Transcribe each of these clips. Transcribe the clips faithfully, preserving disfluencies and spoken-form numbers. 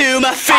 to my feet.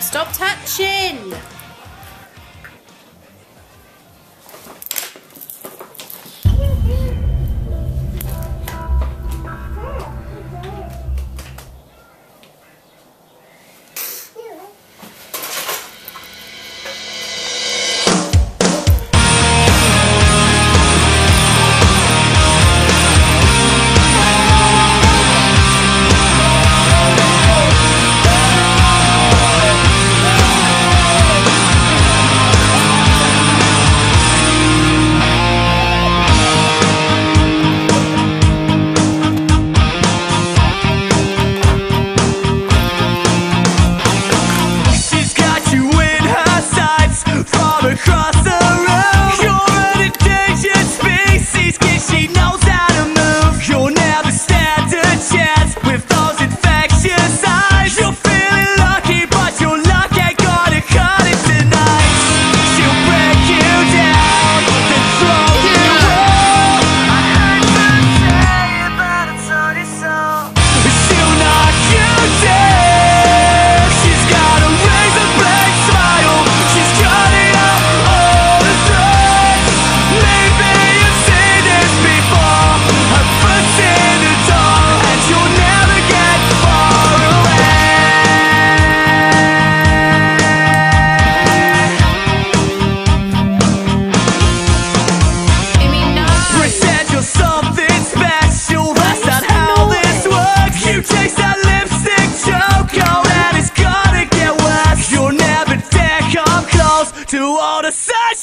Stop touching! assassin!